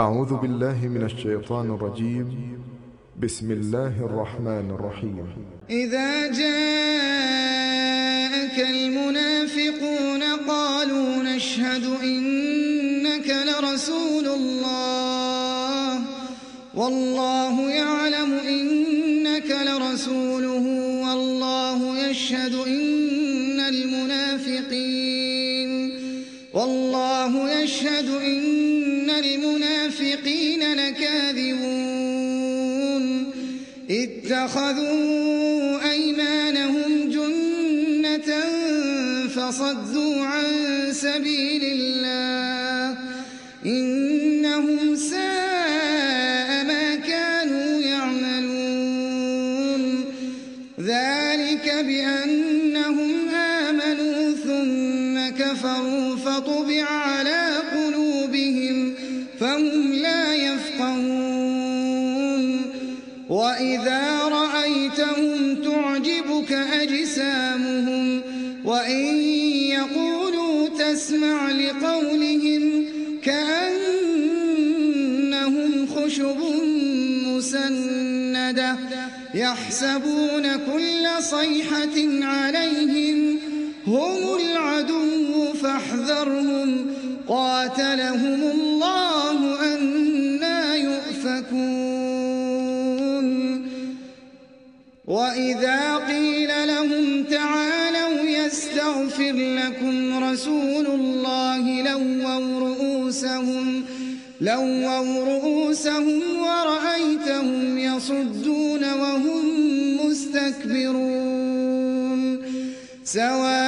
أعوذ بالله من الشيطان الرجيم. بسم الله الرحمن الرحيم. إذا جاءك المنافقون قالوا نشهد إنك لرسول الله والله يعلم إنك لرسوله والله يشهد إن المنافقين إن المنافقين لكاذبون اتخذوا أيمانهم جنة فصدوا عن سبيل الله إنهم ساء ما كانوا يعملون ذلك بأنهم آمنوا ثم كفروا فطبع على قلوبهم فهم لا يفقهون وإذا رأيتهم تعجبك أجسامهم وإن يقولوا تسمع لقولهم كأنهم خشب مسندة يحسبون كل صيحة عليهم هم العدو فاحذرهم قاتلهم الله أنا يؤفكون وإذا قيل لهم تعالوا يستغفر لكم رسول الله لووا رؤوسهم ورأيتهم يصدون وهم مستكبرون سواء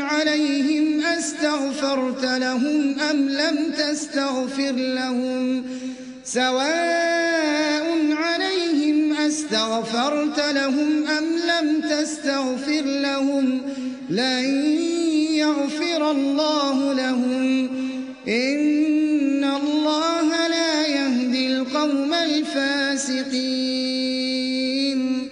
عليهم أستغفرت لهم أم لم تستغفر لهم لن يغفر الله لهم إن الله لا يهدي القوم الفاسقين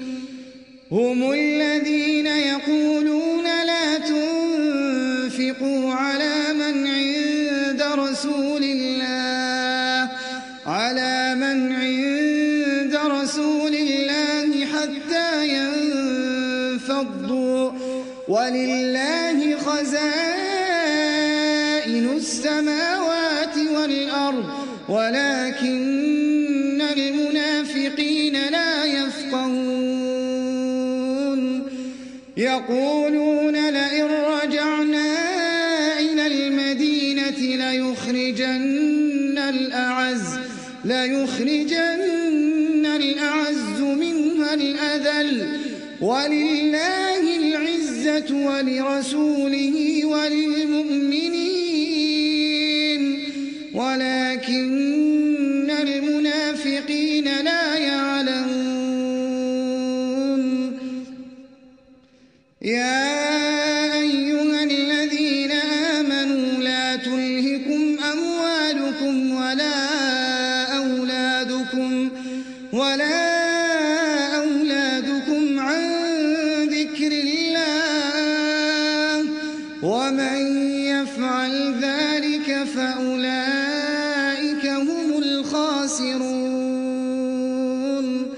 هم الذين يقولون لا تنفقوا على من عند رسول الله حتى ينفضوا ولله خزائن السماوات والأرض ولكن المنافقين لا يفقهون يقولون لئن رجعنا إلى المدينة ليخرجن الأعز منها الأذل ولله العزة ولرسوله وللمؤمنين ولكن المنافقين لا يعلمون يا أيها الذين آمنوا لا تلهكم أموالكم ولا أولادكم عن ذكر الله ومن يفعل ذلك فأولئك هم الخاسرون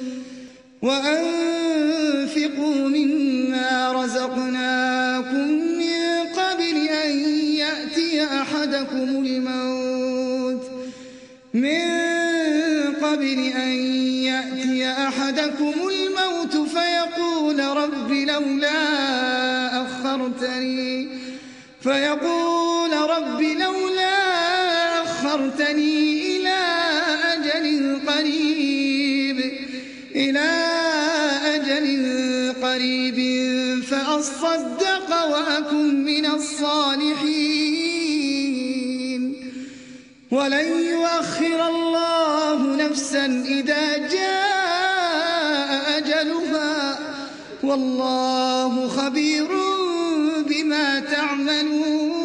وأنفقوا مما رزقناكم من قبل أن يأتي أحدكم الموت فيقول رب لولا أخرتني إلى أجل قريب فأصدق وأكن من الصالحين ولن يؤخر الله نفسا إذا جاء أجلها والله خبير بما تعملون.